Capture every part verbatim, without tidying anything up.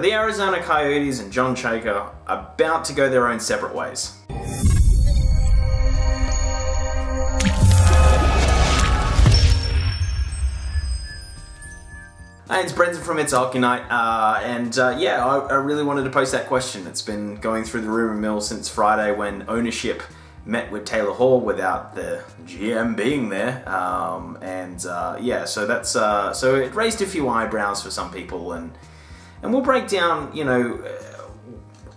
But the Arizona Coyotes and John Chayka are about to go their own separate ways. Hey, it's Brendan from It's Hockey Night, uh, and uh, yeah, I, I really wanted to post that question. It's been going through the rumour mill since Friday when ownership met with Taylor Hall without the G M being there, um, and uh, yeah, so that's uh, so it raised a few eyebrows for some people, and and we'll break down, you know,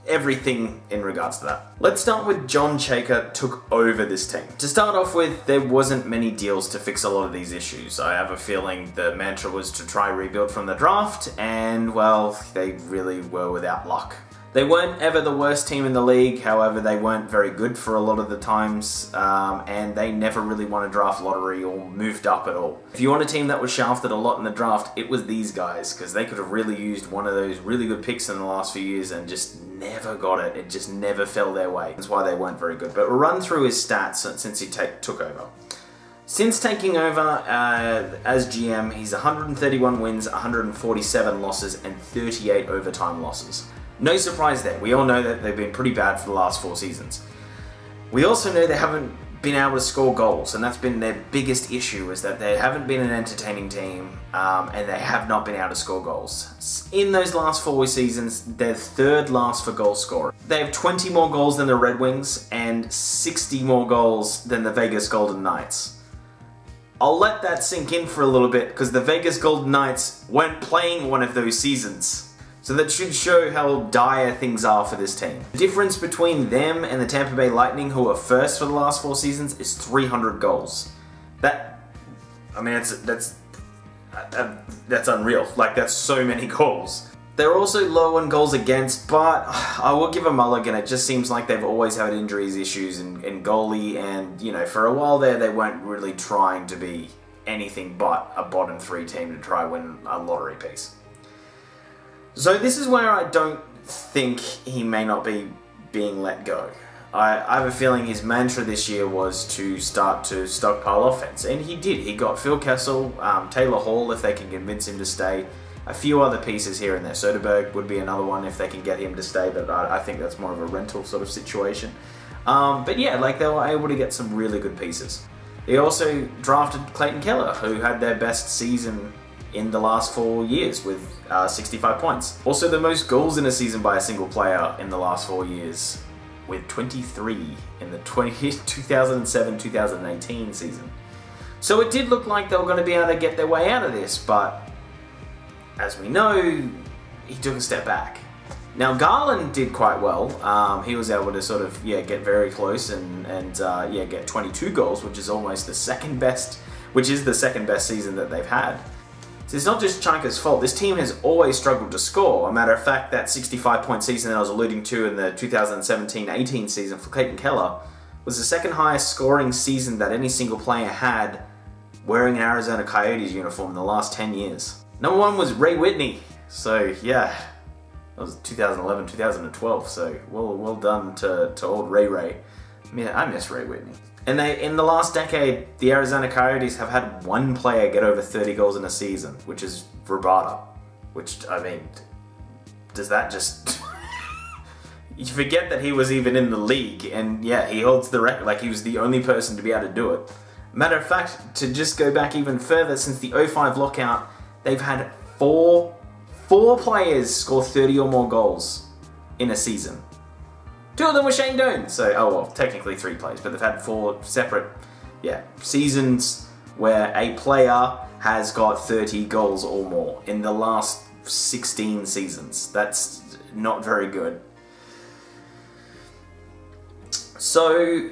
everything in regards to that. Let's start with John Chayka took over this team. To start off with, there wasn't many deals to fix a lot of these issues. I have a feeling the mantra was to try rebuild from the draft, and well, they really were without luck. They weren't ever the worst team in the league, however, they weren't very good for a lot of the times, um, and they never really won a draft lottery or moved up at all. If you want a team that was shafted a lot in the draft, it was these guys, because they could have really used one of those really good picks in the last few years and just never got it. It just never fell their way. That's why they weren't very good. But we'll run through his stats since he take, took over. Since taking over uh, as G M, he's one hundred thirty-one wins, one hundred forty-seven losses, and thirty-eight overtime losses. No surprise there. We all know that they've been pretty bad for the last four seasons. We also know they haven't been able to score goals, and that's been their biggest issue, is that they haven't been an entertaining team, um, and they have not been able to score goals. In those last four seasons, they're third last for goal scorer. They have twenty more goals than the Red Wings and sixty more goals than the Vegas Golden Knights. I'll let that sink in for a little bit, because the Vegas Golden Knights weren't playing one of those seasons. So that should show how dire things are for this team. The difference between them and the Tampa Bay Lightning, who are first for the last four seasons, is three hundred goals. That, I mean, that's, that's, that's unreal. Like, that's so many goals. They're also low on goals against, but I will give a mulligan. It just seems like they've always had injuries issues and, and goalie, and, you know, for a while there, they weren't really trying to be anything but a bottom three team to try win a lottery piece. So this is where I don't think he may not be being let go. I, I have a feeling his mantra this year was to start to stockpile offense, and he did. He got Phil Kessel, um, Taylor Hall, if they can convince him to stay, a few other pieces here and there. Soderberg would be another one if they can get him to stay, but I, I think that's more of a rental sort of situation. Um, but yeah, like, they were able to get some really good pieces. They also drafted Clayton Keller, who had their best season in the last four years with uh, sixty-five points. Also the most goals in a season by a single player in the last four years with twenty-three in the two thousand seven two thousand eighteen season. So it did look like they were going to be able to get their way out of this, but as we know, he took a step back. Now Garland did quite well. Um, he was able to sort of, yeah, get very close and, and uh, yeah, get twenty-two goals, which is almost the second best, which is the second best season that they've had. So it's not just Chayka's fault. This team has always struggled to score. A matter of fact, that sixty-five point season that I was alluding to in the two thousand seventeen eighteen season for Clayton Keller was the second highest scoring season that any single player had wearing an Arizona Coyotes uniform in the last ten years. Number one was Ray Whitney. So yeah, that was two thousand eleven two thousand twelve. So well, well done to, to old Ray Ray. I mean, I miss Ray Whitney. And they, in the last decade, the Arizona Coyotes have had one player get over thirty goals in a season, which is Vrabata. Which, I mean, does that just... You forget that he was even in the league, and yeah, he holds the record, like he was the only person to be able to do it. Matter of fact, to just go back even further, since the oh five lockout, they've had four, four players score thirty or more goals in a season. Two of them were Shane Doan, so, oh well, technically three plays, but they've had four separate, yeah, seasons where a player has got thirty goals or more in the last sixteen seasons. That's not very good. So,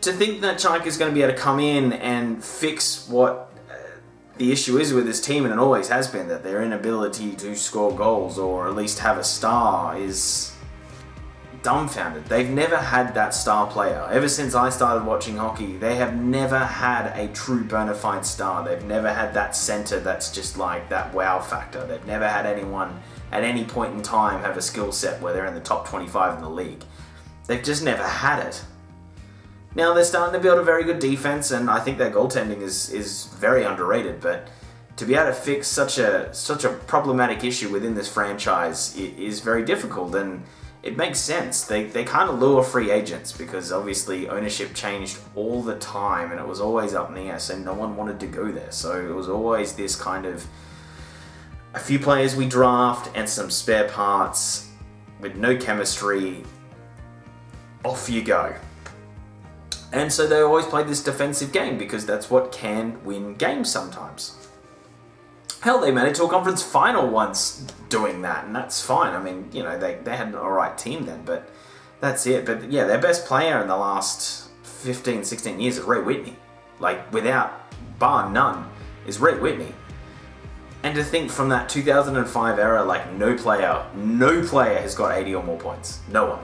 to think that Chayka's going to be able to come in and fix what uh, the issue is with this team, and it always has been, that their inability to score goals or at least have a star, is dumbfounded. They've never had that star player. Ever since I started watching hockey, they have never had a true bona fide star. They've never had that center that's just like that wow factor. They've never had anyone at any point in time have a skill set where they're in the top twenty-five in the league. They've just never had it. Now they're starting to build a very good defense, and I think their goaltending is, is very underrated, but to be able to fix such a such a problematic issue within this franchise is very difficult, and it makes sense. They, they kind of lure free agents because obviously ownership changed all the time and it was always up in the air, so no one wanted to go there. So it was always this kind of a few players we draft and some spare parts with no chemistry, off you go. And so they always played this defensive game because that's what can win games sometimes. Hell, they made it to a conference final once doing that, and that's fine. I mean, you know, they, they had an alright team then, but that's it. But yeah, their best player in the last fifteen, sixteen years is Ray Whitney. Like, without, bar none, is Ray Whitney. And to think from that two thousand five era, like, no player, no player has got eighty or more points. No one.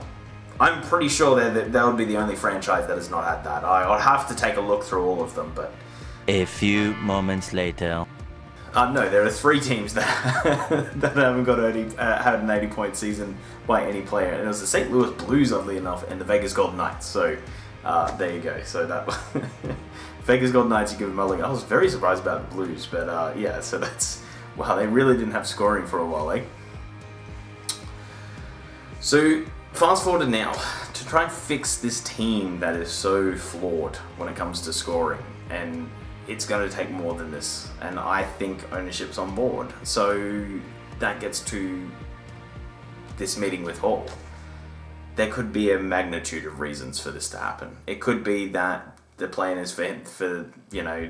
I'm pretty sure that that would be the only franchise that has not had that. I, I'd have to take a look through all of them, but... A few moments later... Uh, no, there are three teams that that haven't got eighty, uh, had an eighty-point season by any player, and it was the Saint Louis Blues, oddly enough, and the Vegas Golden Knights. So uh, there you go. So that Vegas Golden Knights, you give them a look. I was very surprised about the Blues, but uh, yeah. So that's wow. They really didn't have scoring for a while, eh? So fast forward to now to try and fix this team that is so flawed when it comes to scoring, and it's going to take more than this, and I think ownership's on board. So that gets to this meeting with Hall. There could be a magnitude of reasons for this to happen. It could be that the plan is for him, for, you know,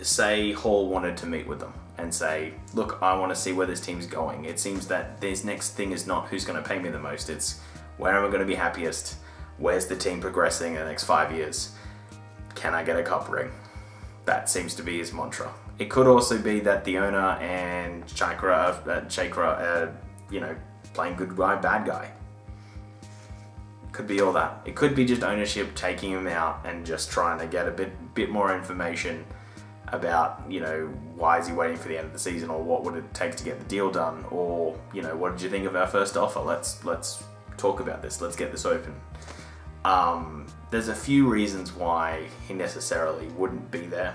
say Hall wanted to meet with them and say, look, I want to see where this team's going. It seems that this next thing is not who's going to pay me the most, it's where am I going to be happiest? Where's the team progressing in the next five years? Can I get a cup ring? That seems to be his mantra. It could also be that the owner and Chayka, uh, Chayka, uh, you know, playing good guy, bad guy. Could be all that. It could be just ownership taking him out and just trying to get a bit, bit more information about, you know, why is he waiting for the end of the season, or what would it take to get the deal done, or, you know, what did you think of our first offer? Let's let's talk about this. Let's get this open. Um, there's a few reasons why he necessarily wouldn't be there.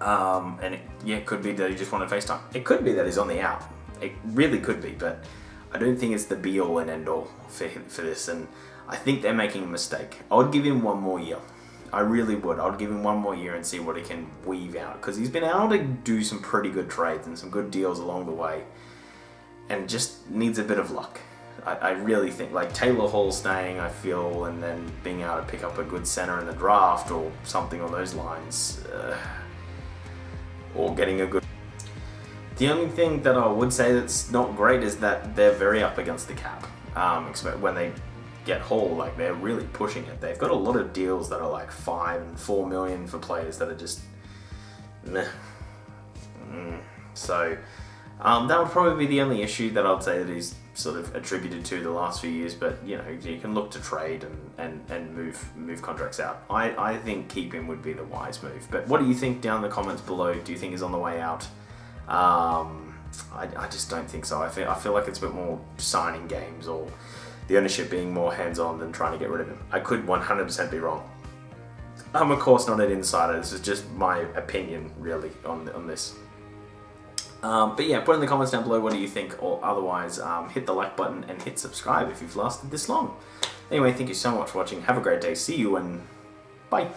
Um, and it, yeah, it could be that he just wanted FaceTime. It could be that he's on the out. It really could be, but I don't think it's the be all and end all for him, for this. And I think they're making a mistake. I would give him one more year. I really would. I would give him one more year and see what he can weave out, because he's been able to do some pretty good trades and some good deals along the way, and just needs a bit of luck. I, I really think, like, Taylor Hall staying, I feel, and then being able to pick up a good center in the draft or something on those lines, uh, or getting a good... The only thing that I would say that's not great is that they're very up against the cap. Um, when they get Hall, like, they're really pushing it. They've got a lot of deals that are like five and four million for players that are just meh. Mm. So um, that would probably be the only issue that I'd say that he's sort of attributed to the last few years, but you know, you can look to trade and, and, and move move contracts out. I, I think keep him would be the wise move, but what do you think down in the comments below? Do you think he's on the way out? Um, I, I just don't think so. I feel, I feel like it's a bit more signing games or the ownership being more hands-on than trying to get rid of him. I could one hundred percent be wrong. I'm of course not an insider, this is just my opinion really on, on this. Um, but yeah, put in the comments down below what do you think, or otherwise um, hit the like button and hit subscribe if you've lasted this long. Anyway, thank you so much for watching, have a great day, see you, and bye!